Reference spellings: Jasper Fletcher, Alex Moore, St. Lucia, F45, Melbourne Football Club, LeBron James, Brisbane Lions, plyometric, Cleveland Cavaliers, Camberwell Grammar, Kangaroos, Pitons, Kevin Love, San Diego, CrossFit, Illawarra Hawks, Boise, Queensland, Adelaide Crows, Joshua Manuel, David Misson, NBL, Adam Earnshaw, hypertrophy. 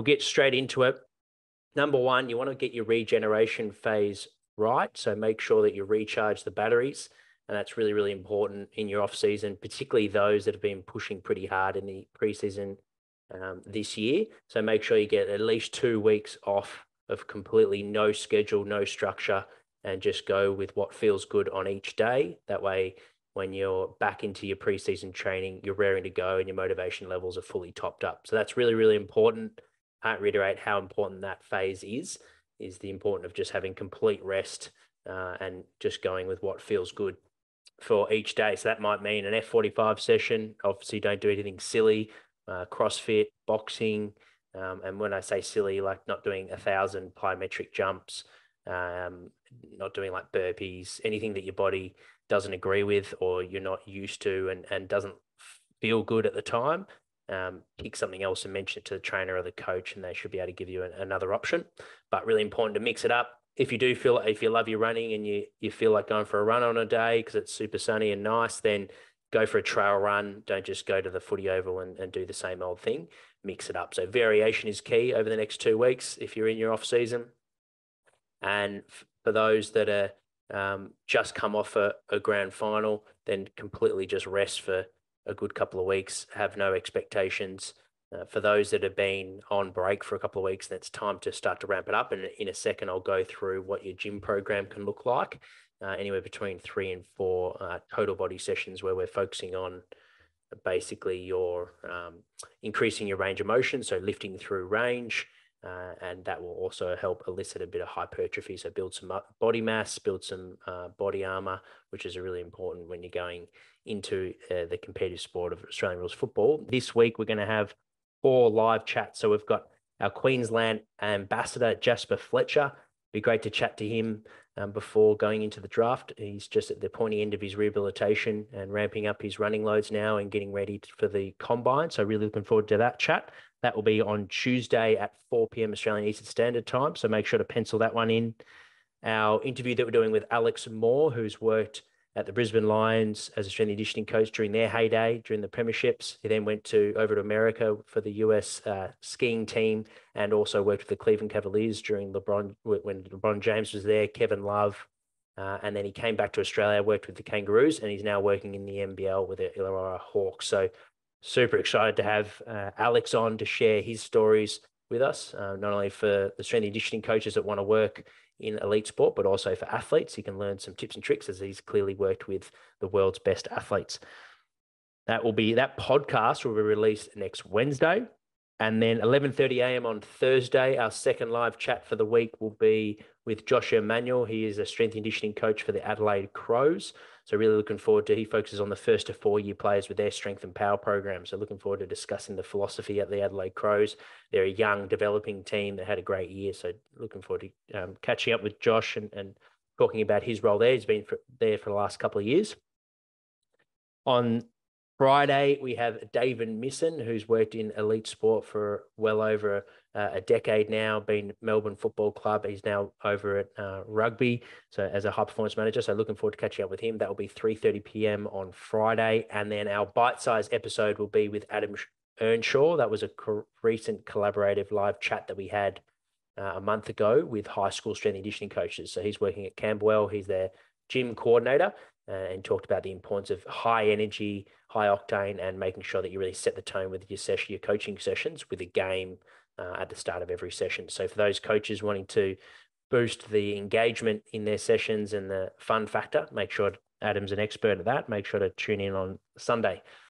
We'll get straight into it. Number one, you want to get your regeneration phase right. So make sure that you recharge the batteries. And that's really, really important in your off season, particularly those that have been pushing pretty hard in the preseason this year. So make sure you get at least 2 weeks off of completely no schedule, no structure, and just go with what feels good on each day. That way, when you're back into your preseason training, you're raring to go and your motivation levels are fully topped up. So that's really, really important. Can't reiterate how important that phase is the importance of just having complete rest and just going with what feels good for each day. So that might mean an F45 session. Obviously, don't do anything silly, CrossFit, boxing. And when I say silly, like not doing 1,000 plyometric jumps, not doing like burpees, anything that your body doesn't agree with or you're not used to and doesn't feel good at the time. Pick something else and mention it to the trainer or the coach, and they should be able to give you another option. But really important to mix it up. If you do feel, if you love your running and you feel like going for a run on a day because it's super sunny and nice, then go for a trail run. Don't just go to the footy oval and do the same old thing. Mix it up. So variation is key over the next 2 weeks if you're in your off season. And for those that are just come off a grand final, then completely just rest for a good couple of weeks, have no expectations. For those that have been on break for a couple of weeks, then it's time to start to ramp it up. And in a second, I'll go through what your gym program can look like, anywhere between 3 and 4 total body sessions where we're focusing on basically your increasing your range of motion, so lifting through range, and that will also help elicit a bit of hypertrophy. So build some body mass, build some body armor, which is really important when you're going into the competitive sport of Australian rules football. This week, we're going to have 4 live chats. So we've got our Queensland ambassador, Jasper Fletcher. Be great to chat to him before going into the draft. He's just at the pointy end of his rehabilitation and ramping up his running loads now and getting ready for the combine. So really looking forward to that chat. That will be on Tuesday at 4 p.m. Australian Eastern Standard Time. So make sure to pencil that one in. Our interview that we're doing with Alex Moore, who's worked at the Brisbane Lions as a strength and conditioning coach during their heyday, during the premierships. He then went over to America for the US skiing team and also worked with the Cleveland Cavaliers when LeBron James was there, Kevin Love. And then he came back to Australia, worked with the Kangaroos, and he's now working in the NBL with the Illawarra Hawks. So super excited to have Alex on to share his stories with us, not only for the strength and conditioning coaches that want to work in elite sport, but also for athletes. He can learn some tips and tricks as he's clearly worked with the world's best athletes. That podcast will be released next Wednesday. And then 11:30 a.m. on Thursday, our second live chat for the week will be with Joshua Manuel. He is a strength and conditioning coach for the Adelaide Crows. So really looking forward to, he focuses on the 1 to 4 year players with their strength and power program. So looking forward to discussing the philosophy at the Adelaide Crows. They're a young developing team that had a great year. So looking forward to catching up with Josh and talking about his role there. He's been there for the last couple of years. On Friday, we have David Misson, who's worked in elite sport for well over a decade now, been Melbourne Football Club. He's now over at rugby, so as a high-performance manager. So looking forward to catching up with him. That will be 3:30 p.m. on Friday. And then our bite-sized episode will be with Adam Earnshaw. That was a recent collaborative live chat that we had a month ago with high school strength and conditioning coaches. So he's working at Camberwell. He's their gym coordinator, and talked about the importance of high energy, high octane, and making sure that you really set the tone with your session, your coaching sessions, with a game at the start of every session. So for those coaches wanting to boost the engagement in their sessions and the fun factor, make sure Adam's an expert at that. Make sure to tune in on Sunday.